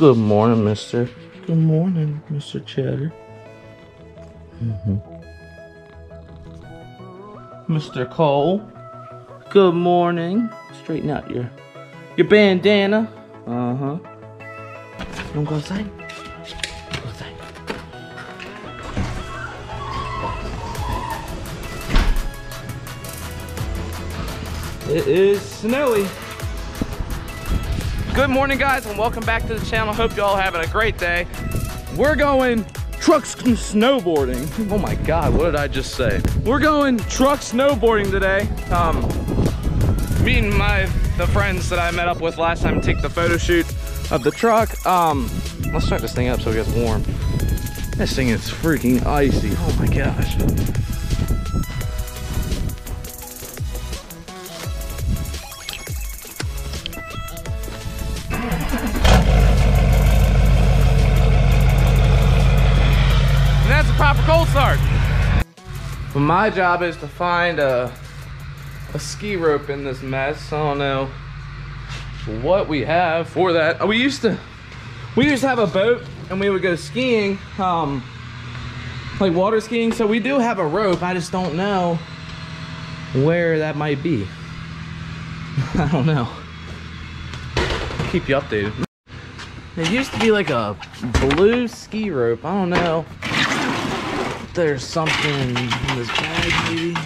Good morning, mister. Good morning, Mr. Chatter. Mr. Cole. Good morning. Straighten out your bandana. Uh-huh. Don't go outside. Don't go outside. It is snowy. Good morning, guys, and welcome back to the channel. Hope y'all having a great day. We're going truck snowboarding. Oh my God, what did I just say? We're going truck snowboarding today. Meeting the friends that I met up with last time to take the photo shoot of the truck. Let's start this thing up so it gets warm. This thing is freaking icy. Oh my gosh. And that's a proper cold start. But my job is to find a ski rope in this mess. I don't know what we have for that. We used to have a boat and we would go skiing, like water skiing. So we do have a rope. I just don't know where that might be. I don't know. Keep you updated. It used to be like a blue ski rope. I don't know. There's something in this bag maybe.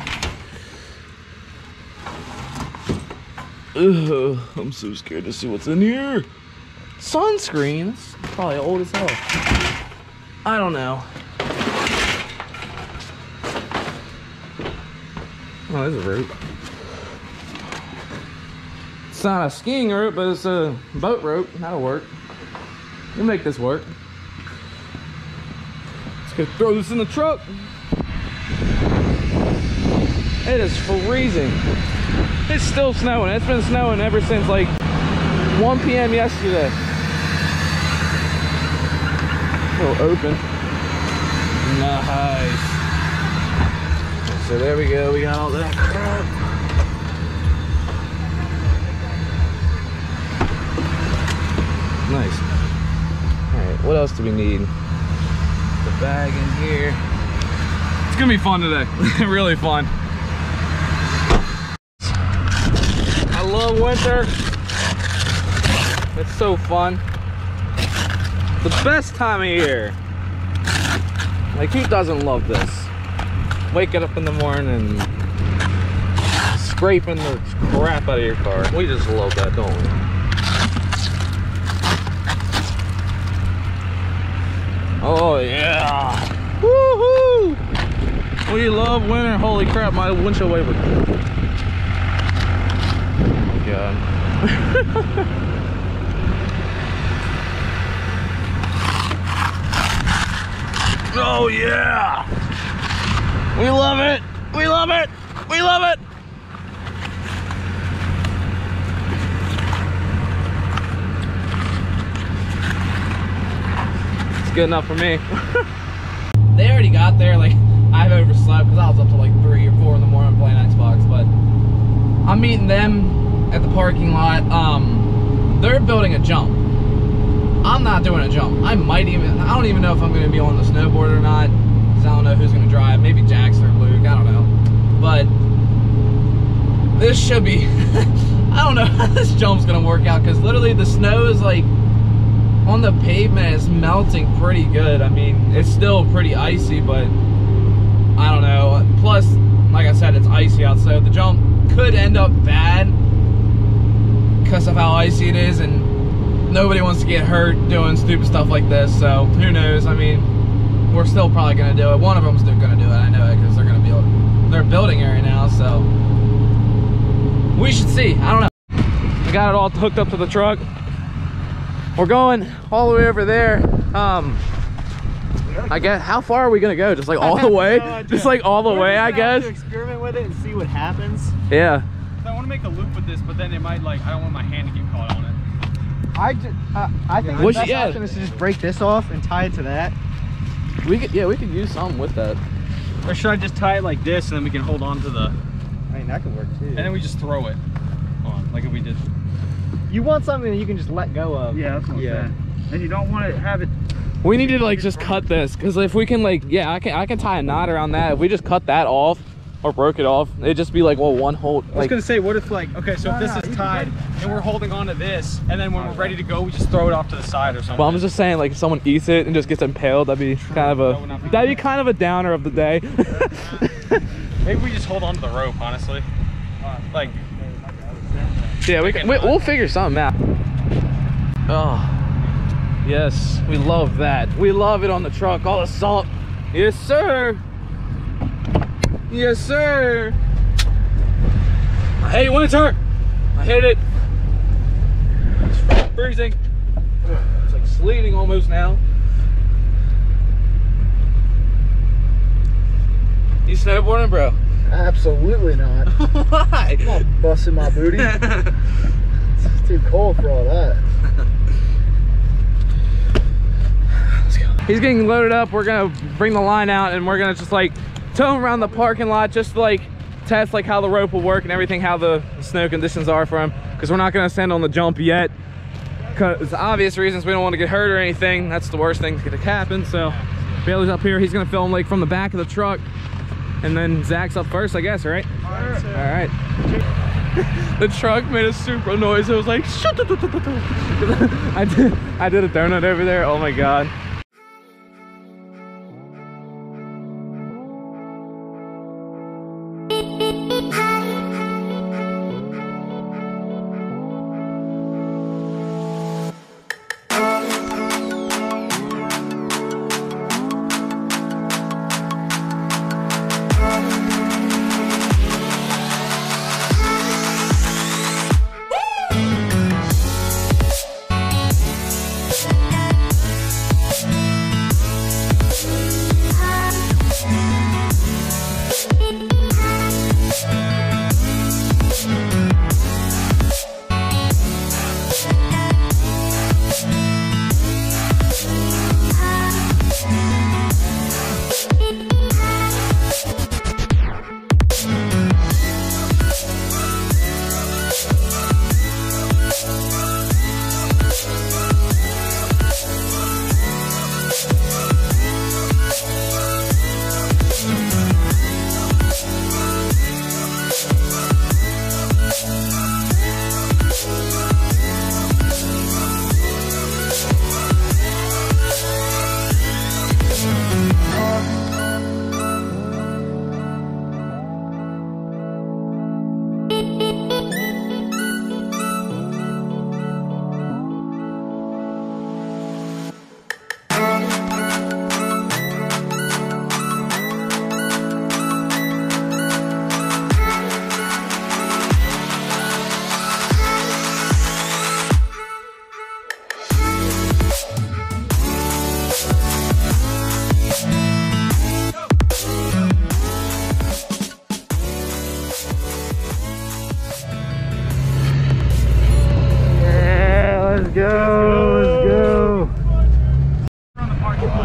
Ugh, I'm so scared to see what's in here. Sunscreen? That's probably old as hell. I don't know. Oh, there's a rope. It's not a skiing rope, but it's a boat rope. That'll work. We'll make this work. Let's go throw this in the truck. It is freezing. It's still snowing. It's been snowing ever since like 1 p.m. yesterday. A little open. Nice. So there we go. We got all that crap. Nice. All right. What else do we need? The bag in here. It's gonna be fun today. Really fun. Love winter. It's so fun. The best time of year. Like, who doesn't love this? Waking up in the morning and scraping the crap out of your car. We just love that, don't we? Oh yeah. Woohoo! We love winter. Holy crap, my windshield wiper. God. Oh yeah! We love it! We love it! We love it! It's good enough for me. They already got there, like, I've overslept because I was up till like 3 or 4 in the morning playing Xbox, but I'm meeting them at the parking lot. They're building a jump. I'm not doing a jump. I don't even know if I'm gonna be on the snowboard or not, because I don't know who's gonna drive. Maybe Jackson or Luke, I don't know. But this should be, I don't know how this jump's gonna work out, because literally the snow is like on the pavement, it's melting pretty good. I mean, it's still pretty icy, but I don't know. Plus, like I said, it's icy out, so the jump could end up bad because of how icy it is, and nobody wants to get hurt doing stupid stuff like this, so who knows. I mean, we're still probably gonna do it. One of them's still gonna do it, I know it, because they're gonna build, they're building it right now, so we should see. I don't know. I got it all hooked up to the truck. We're going all the way over there. I guess, how far are we gonna go? Just like all the way? No, just like all the way, I guess? We're just gonna experiment with it and see what happens. Yeah. I want to make a loop with this, but then it might, like, I don't want my hand to get caught on it. I think the best option is to just break this off and tie it to that. We could, yeah, we could use something with that. Or should I just tie it like this and then we can hold on to the... I mean, that could work too. And then we just throw it on, like if we did. You want something that you can just let go of. Yeah, that's what I'm saying. and you don't want to have it. We need to like just cut this, because if we can like, yeah, I can tie a knot around that. If we just cut that off or broke it off, it'd just be like, well, one whole. Like, I was gonna say, what if like, okay, so if this is tied and we're holding on to this, and then when we're ready to go, we just throw it off to the side or something. Well, I'm just saying, like, if someone eats it and just gets impaled, that'd be kind of a downer of the day. Maybe we just hold on to the rope, honestly. Like, yeah, we'll figure something out. Oh, yes, we love that. We love it on the truck. All the salt. Yes, sir. Yes, sir. I hate winter. I hate it. It's freezing. It's like sleeting almost now. You snowboarding, bro? Absolutely not. Why? I'm not busting my booty. It's too cold for all that. Let's go. He's getting loaded up. We're gonna bring the line out and we're gonna just like tow him around the parking lot, just to like test like how the rope will work and everything, how the snow conditions are for him, because we're not gonna send on the jump yet, because obvious reasons. We don't want to get hurt or anything. That's the worst thing that could happen. So Bailey's up here. He's gonna film like from the back of the truck. And then Zach's up first, I guess, right? All right. The truck made a super noise. It was like, shut up. I did a donut over there. Oh my God.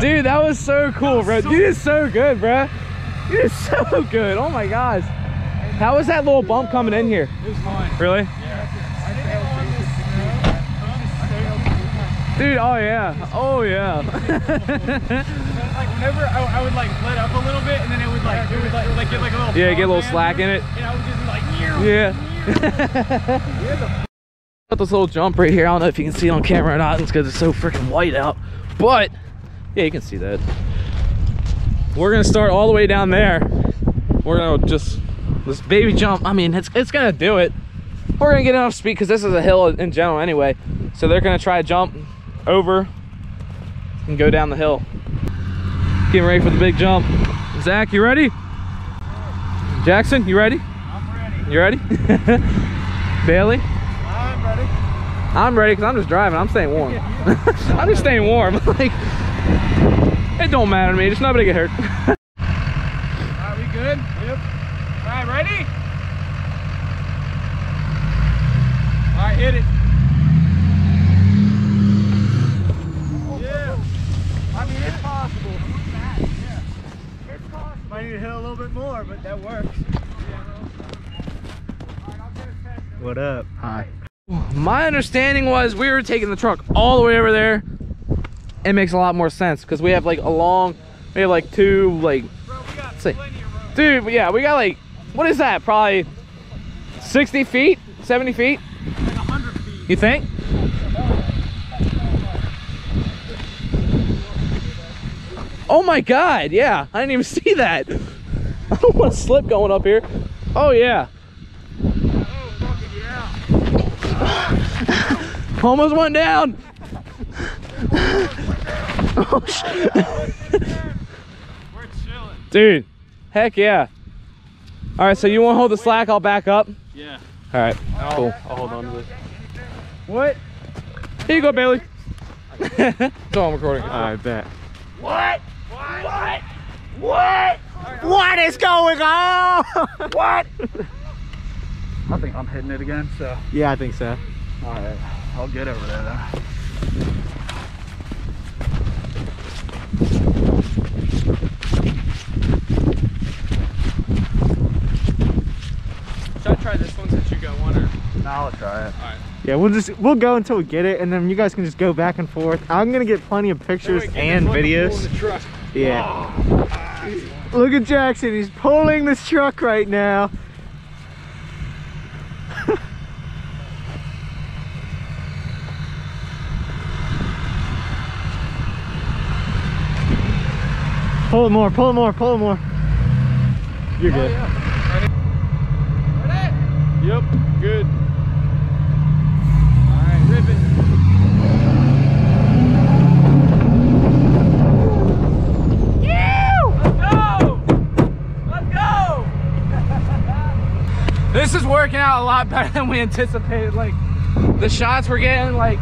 Dude, that was so cool, bro. You did so good, bro. You did so good. Oh my gosh. How was that little bump coming in here? It was mine. Really? Yeah. Dude, oh yeah. Oh yeah. Like whenever I would like let up a little bit, and then it would like get like a little. Yeah, get a little slack in it. And I would just be like, yeah. Got this little jump right here. I don't know if you can see it on camera or not, because it's so freaking white out. But yeah, you can see that. We're gonna start all the way down there. We're gonna just this baby jump. I mean, it's gonna do it. We're gonna get enough speed because this is a hill in general anyway. So they're gonna try to jump over and go down the hill. Getting ready for the big jump. Zach, you ready? Jackson, you ready? I'm ready. You ready? Bailey? I'm ready. I'm ready because I'm just driving. I'm staying warm. I'm just staying warm. Like, it don't matter to me, just nobody get hurt. Alright, we good? Yep. Alright, ready? Alright, hit it. Yeah. I mean, it's possible. Yeah. It's possible. Might need to hit a little bit more, but that works. What up? Hi. My understanding was we were taking the truck all the way over there it makes a lot more sense because we have like a long, we have like two, like, bro, we got see, dude, yeah, we got like, what is that? Probably 60 feet, 70 feet? Like 100 feet. You think? Oh my God, yeah, I didn't even see that. I don't want to slip going up here. Oh yeah. Oh, fucking yeah. Almost went down. Oh, shit. We're chilling. Dude, heck yeah. All right, so you want to hold the slack, I'll back up? Yeah. All right, cool. I'll hold on to this. What? Here you go, Bailey. So I'm recording. All right, bet. What? What? What? What? What is going on? What? I think I'm hitting it again, so. Yeah, I think so. All right, I'll get over there then. Should I try this one since you got one, or? No, I'll try it. All right. Yeah, we'll go until we get it, and then you guys can just go back and forth. I'm gonna get plenty of pictures and videos. Yeah. Oh, look at Jackson, he's pulling this truck right now. Pull it more, pull it more, pull it more. You're good. Yeah. Ready? Yep, good. All right, rip it. Let's go! Let's go! This is working out a lot better than we anticipated. Like, the shots we're getting, like,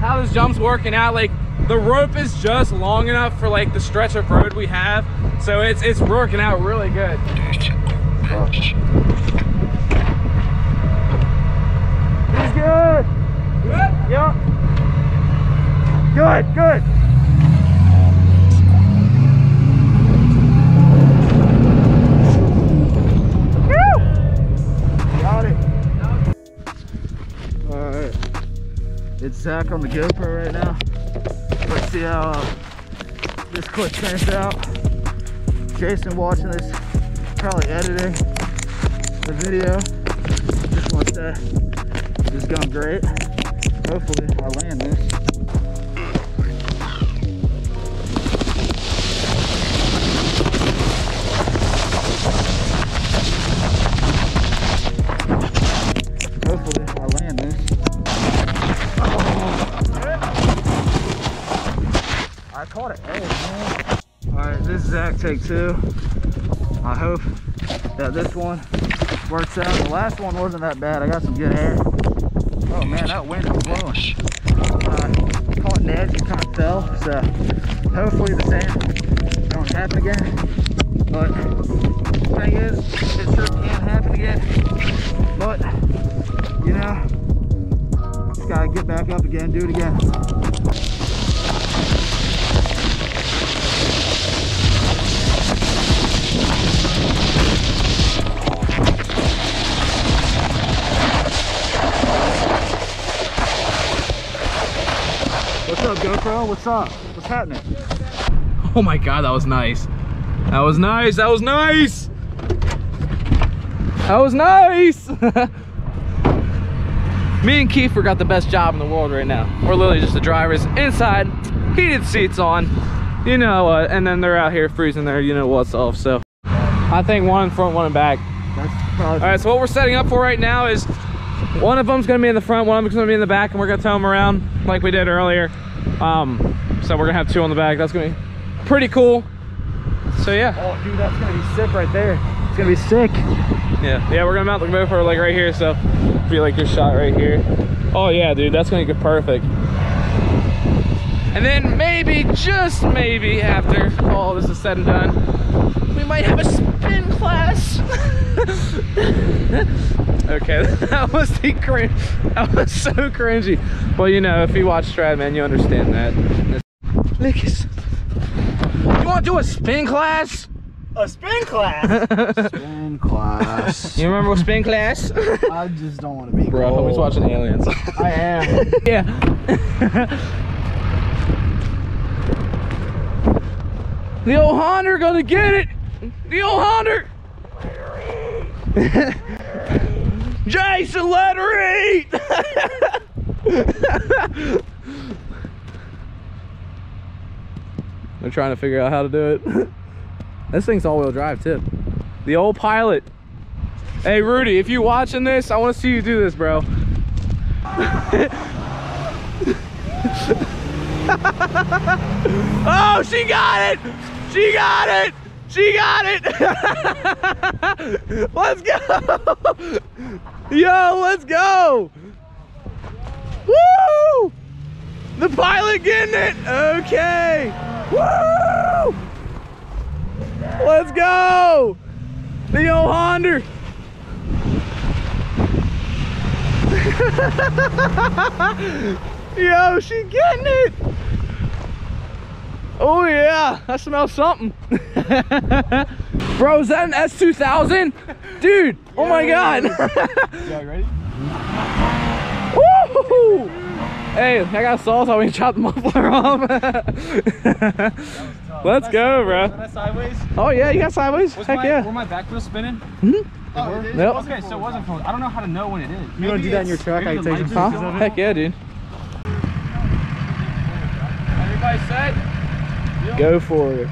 how this jump's working out, like, the rope is just long enough for like the stretch of road we have, so it's working out really good. He's good. Good? Yep. Good, good. Woo! Got it. All right. It's Zach on the GoPro right now. Let's see how this clip turns out. Jason watching this, probably editing the video. Just want to say, this is going great. Hopefully I land this. Take two. I hope that this one works out. The last one wasn't that bad. I got some good air. Oh man, that wind was blowing. I caught an edge and kind of fell. So hopefully the same don't happen again. But the thing is, it sure can happen again. But you know, just gotta get back up again, do it again. What's up, GoPro? What's up? What's happening? Oh my God, that was nice. That was nice. That was nice. That was nice. Me and Keith got the best job in the world right now. We're literally just the drivers inside, heated seats on, you know, and then they're out here freezing their, you know, what's off. So I think one in front, one in back. All right, so what we're setting up for right now is one of them's gonna be in the front, one of them's gonna be in the back, and we're gonna tow them around like we did earlier. So we're gonna have two on the back. That's gonna be pretty cool. So yeah. Oh dude, that's gonna be sick right there. It's gonna be sick. Yeah, yeah, we're gonna mount the GoPro like right here, so it'll be like your shot right here. Oh yeah, dude, that's gonna get perfect. And then maybe, just maybe, after all this is said and done, we might have a spin class. Okay, that was the cringe. That was so cringy. Well, you know, if you watch Stradman, you understand that. Lucas, you want to do a spin class? A spin class? Spin class. You remember spin class? I just don't want to be. Bro, always watching Aliens. I am. Yeah. The old Honda gonna get it. The old Honda. Jason, let her eat. They're trying to figure out how to do it. This thing's all-wheel drive too. The old Pilot. Hey Rudy, if you're watching this, I want to see you do this, bro. Oh, she got it! She got it! She got it! Let's go! Yo, let's go! Woo! The Pilot getting it! Okay! Woo! Let's go! The old Honda! Yo, she getting it! Oh yeah, I smell something. Bro, is that an S2000? Dude, yeah, oh my God. Y'all ready? Woo! Hey, I got sauce, so I can chop the muffler off. Let's go, bro. Was I sideways? Oh yeah, you got sideways? Heck yeah. Were my back wheels spinning? Mm-hmm. Oh, it is? Nope. Okay, so it wasn't full. I don't know how to know when it is. You want to do that in your truck? I can take it. Heck yeah, dude. Everybody set? Go for it.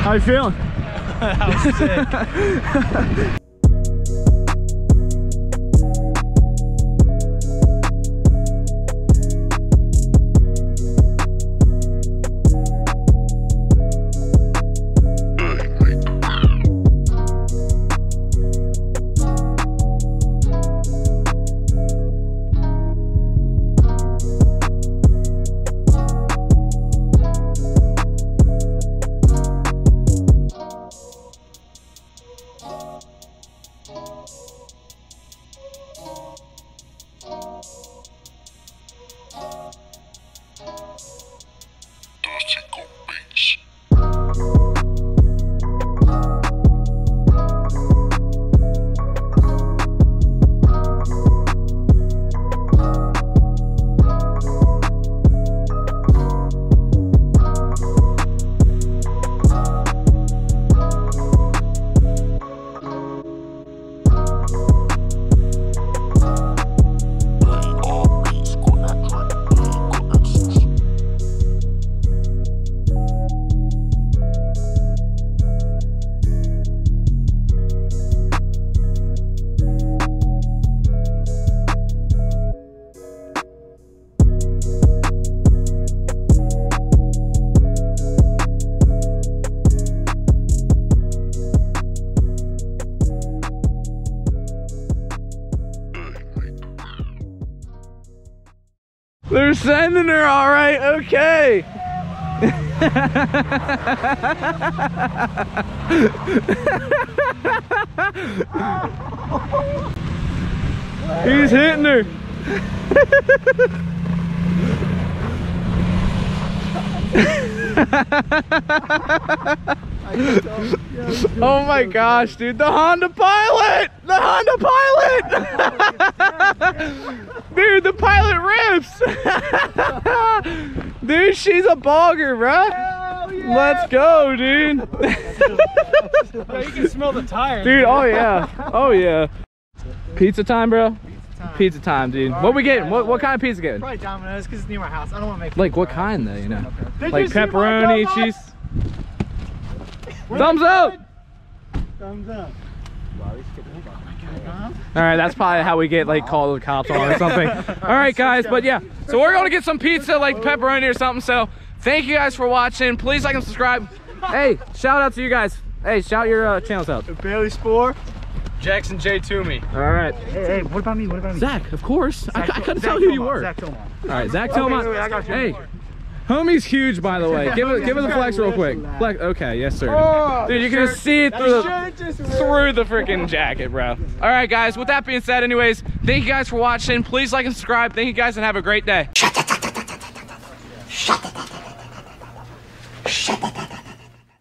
How you feeling? That was sick. They're sending her, all right, okay. He's hitting her. Oh my gosh, dude, the Honda Pilot! The Honda Pilot! Dude, the Pilot rips! Dude, she's a bogger, bruh! Yeah, let's go, dude. Yeah, you can smell the tires, dude. Oh yeah, oh yeah. Pizza time, bro. Pizza time, dude. All what right, we getting? What kind of pizza getting? Probably Domino's, cause it's near my house. I don't want to make. Like what kind though? You know, like pepperoni, cheese. Thumbs up. Thumbs up. All right, that's probably how we get like called the cops on or something. All right, guys, but yeah. So we're gonna get some pizza, like pepperoni or something. So. Thank you guys for watching. Please like and subscribe. Hey, shout out to you guys. Hey, shout your channels out. Bailey Spore, Jackson J. Toomey. All right. Hey, what about me? What about me? Zach, of course. I couldn't tell who you were. Zach Tillmont. All right, Zach Tillmont. Okay, I got you. Hey, homie's huge, by the way. Give us a flex real quick. Flex. Okay, yes, sir. Oh, dude, you can just see it through the freaking jacket, bro. All right, guys. With that being said, anyways, thank you guys for watching. Please like and subscribe. Thank you guys, and have a great day. Shut up.